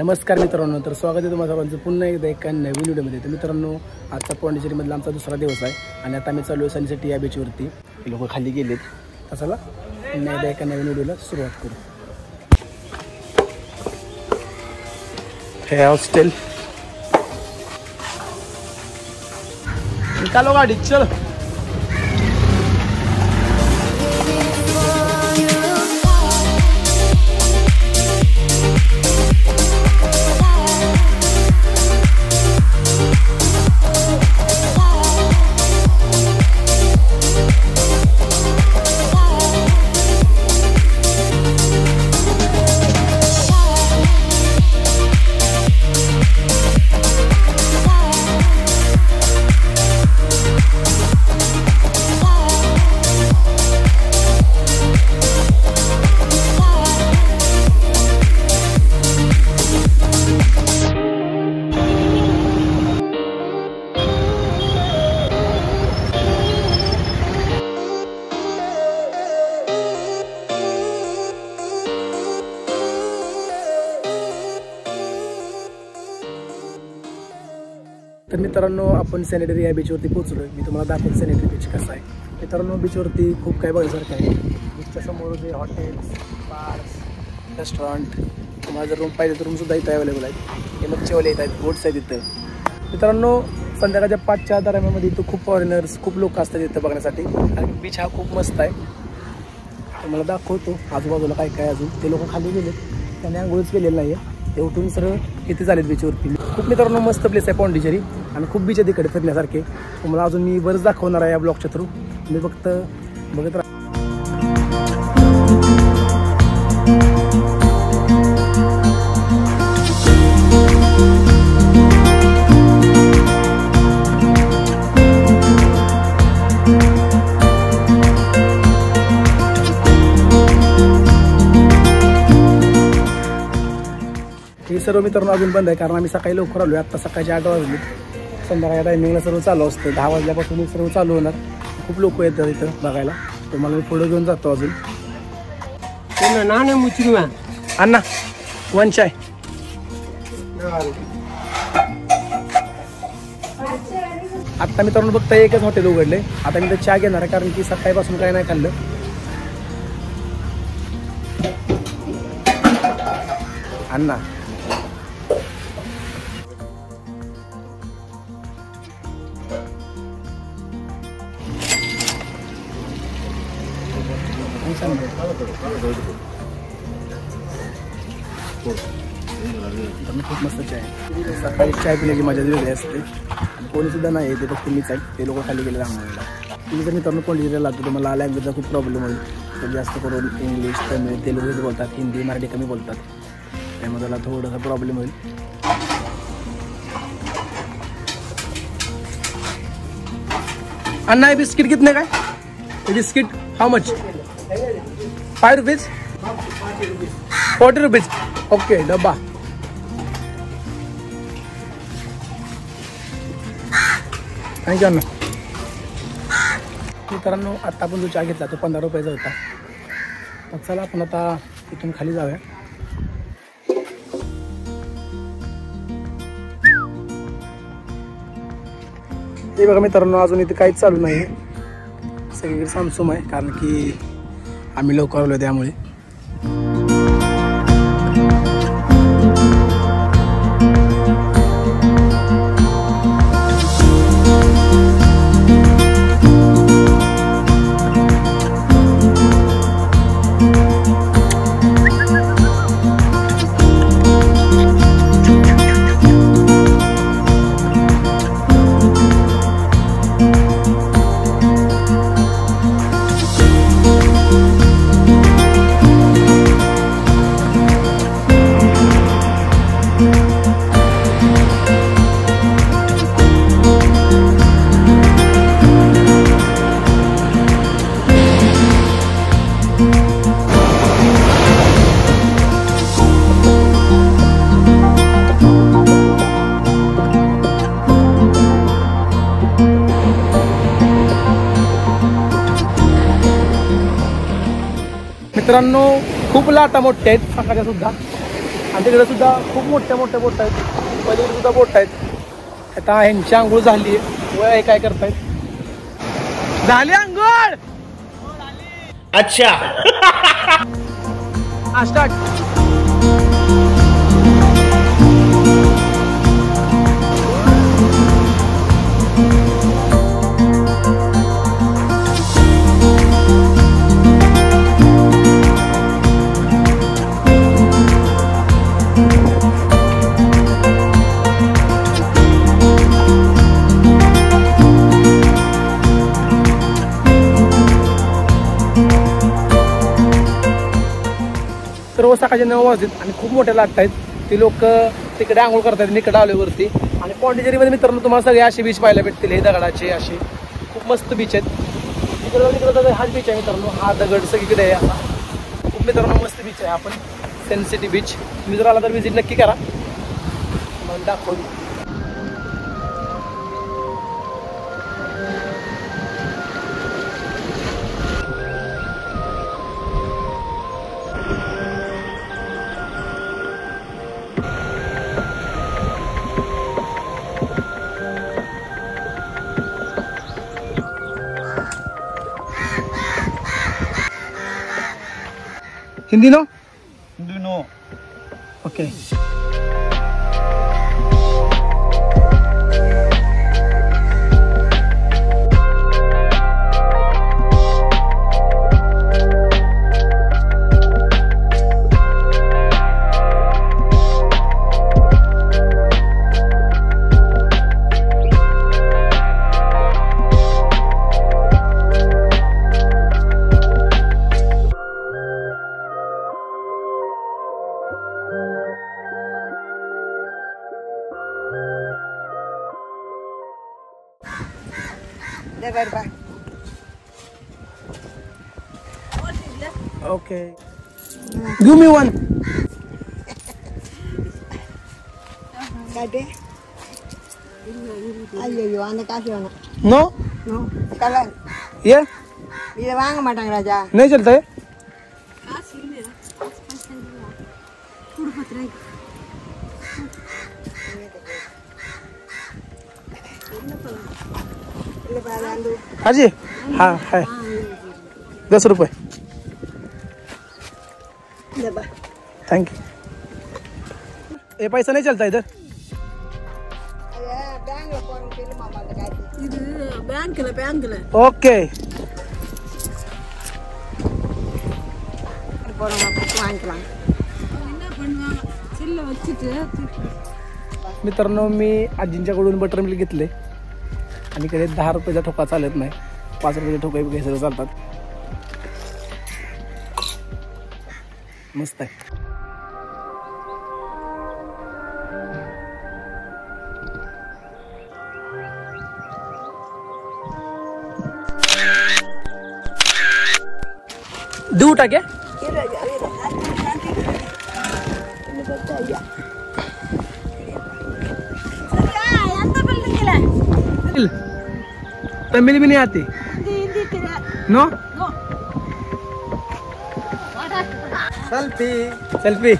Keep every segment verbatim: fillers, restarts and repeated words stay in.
नमस्कार मित्रांनो, तर स्वागत आहे तुम्हाला सर्वांचं पुन्हा एकदा एका नवीन व्हिडिओमध्ये। तर मित्रांनो, आजचा पॉंडिचेरीमधला आमचा दुसरा दिवस आहे आणि आता आम्ही चालू आहे सनसेट या बीचवरती। हे लोक खाली गेलेत, तर चला पुन्हा एकदा एका नवीन व्हिडिओला सुरुवात करू। हे हॉस्टेल निकालो गाडी, चल। तर मित्रांनो, आपण सॅनिटरी या बीचवरती पोहोचलो। मी तुम्हाला दाखवतो सॅनिटरी बीच कसा आहे। मित्रांनो, बीचवरती खूप काही बघायसारखं आहे। बीचच्या समोर जे हॉटेल्स, बार्स, रेस्टॉरंट, तुम्हाला जर रूम पाहिजे तर रूमसुद्धा इथं अवेलेबल आहेत। हे मच्छीवाले येत आहेत, बोट्स आहेत इथं। मित्रांनो, संध्याकाळच्या पाचच्या दरम्यानमध्ये इथं खूप फॉरेनर्स, खूप लोक असतात इथं बघण्यासाठी, आणि बीच हा खूप मस्त आहे। तुम्हाला दाखवतो आजूबाजूला काय काय। अजून ते लोक खाली गेले, त्यांनी आंघोळच केलेलं नाही आहे। ते उठून सरळ इथे झालेत बीचवरती। खूप मित्रांनो मस्त प्लेस आहे पॉंडिचेरी, आणि खूप बीच आहे तिकडे फिरण्यासारखे। तुम्हाला अजून मी बरंच दाखवणार आहे या ब्लॉगच्या थ्रू। मी फक्त बघत राहा। हे सर्व मित्रांनो अजून बंद आहे, कारण आम्ही सकाळी लवकर आलो आहे। आत्ता सकाळचे आठ वाजले, संध्याकाळच्या टायमिंगला सर्व चालू असतं। दहा वाजल्यापासून सर्व चालू होणार। खूप लोक येतात इथं बघायला। तुम्हाला मी पुढे घेऊन जातो अजून। अण्णा वंचाय आत्ता मित्रांनो फक्त एकच हॉटेल उघडले। आता मी तर चहा घेणार आहे, कारण की सकाळीपासून काय नाही खाल्लं। अण्णा खूप मस्त चाय। सकाळी चाय पिण्याची मजा वेगळी असते। कोणीसुद्धा नाही येते, फक्त मीच आहे। ते लोक खाली गेले रांगोळीला। तुम्ही जर मित्रांनो पॉंडिचेरीला लागतो, तुम्हाला लँग्वेजचा खूप प्रॉब्लेम होईल। तर जास्त करून इंग्लिश, तमिळ, तेलुगू बोलतात, हिंदी मराठी कमी बोलतात, त्यामुळे त्याला थोडासा प्रॉब्लेम होईल। अण्णा, बिस्किट कितने काय? Biscuit how much? Five rupees, forty rupees, okay डब्बा। थँक्यू अण्णा। मित्रांनो, आता आपण जो चहा घेतला तो पंधरा रुपयाचा होता। तर चला आपण आता इथून खाली जाऊया। हे बघा मित्रांनो, अजून इथे काहीच चालू नाही आहे। सगळीकडे सामसूम आहे, कारण की आम्ही लवकर आलो त्यामुळे। मित्रांनो, खूप लाटा मोठ्या आहेत सकाळच्या सुद्धा। आणि तिकडे सुद्धा खूप मोठे मोठे बोट आहेत, पलीकडे सुद्धा बोट आहेत. आता यांची अंघोळ झाली आहे, वय काय करतायत, झाली अंघोळ, अच्छा आ स्टार्ट. सर्व सकाळचे नऊ वाजलेत आणि खूप मोठे लाट आहेत, ती लोक तिकडे आंघोळ करतात मी इकडे आल्यावरती. आणि पॉंडिचेरीमध्ये मित्रांनो तुम्हाला सगळे असे बीच पाहायला भेटतील, हे दगडाचे असे खूप मस्त बीच आहेत. तिकडे तिकडे हाच बीच आहे मित्रांनो, हा दगड सगळीकडे आहे. आता खूप मित्रांनो मस्त बीच आहे, आपण सेन्सिटी बीच तुम्ही जर आला तर व्हिजिट नक्की करा. मग दाखवतो Hindi no? Hindi no. Okay. Okay. Give me one. Daddy. Ayo, you want to cash or not? No. No. Color. Yeah. ये वांग मटन राजा. नहीं चलता है. काश ही मेरा. पूरा पत्रा. ले बाला दो. हाँ जी. हाँ है. दस रुपए. Thank you. ये पैसा नहीं चलता इधर बैंक बैंक ओके. मित्रांनो मी आजींच्याकडून बटर मिल्क घेतले आणि इकडे दहा रुपयाचा ठोका चालत नाही, पाच रुपयाचे ठोका घ्यायचे चालतात. मस्त आहे. दूध टाके तमिल भी नहीं आती नो. सेल्फी सेल्फी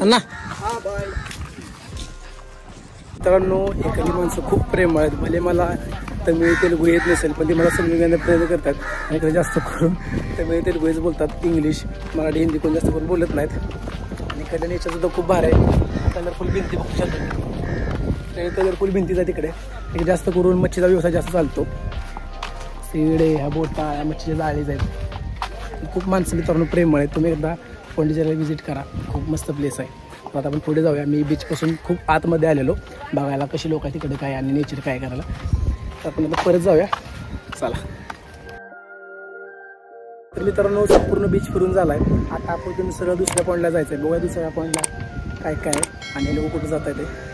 अन्ना. मित्रांनो एखादी माणसं खूप प्रेम आहेत, भले मला तमिळ तेलुगू येत नसेल पण ते मला समजण्याचा प्रयत्न करतात. आणि इकडे जास्त करून तमिळ तेलुगूच बोलतात, इंग्लिश मराठी हिंदी कोण जास्त करून बोलत नाहीत. आणि इकडे नेचर सुद्धा खूप भारी आहे, कलरफुल भिंती बघू शकतो, कलरफुल भिंतीचा तिकडे इकडे जास्त करून मच्छीचा व्यवसाय जास्त चालतो. सीडे ह्या बोटा ह्या मच्छीच्या जाळीच आहेत. खूप माणसं मित्रांनो प्रेमळ आहेत, तुम्ही एकदा पॉंडिचेरीला व्हिजिट करा, खूप मस्त प्लेस आहे. आता आपण पुढे जाऊया. मी बीचपासून खूप आतमध्ये आलेलो बघायला कशी लोक आहे तिकडे काय आणि नेचर काय करायला, तर आपण आता परत जाऊया. चला तर मित्रांनो संपूर्ण बीच फिरून झाला आहे, आता आपण सरळ दुसऱ्या पॉईंटला जायचं आहे. बघूया दुसऱ्या पॉईंटला काय काय आणि लोक कुठे जात आहेत.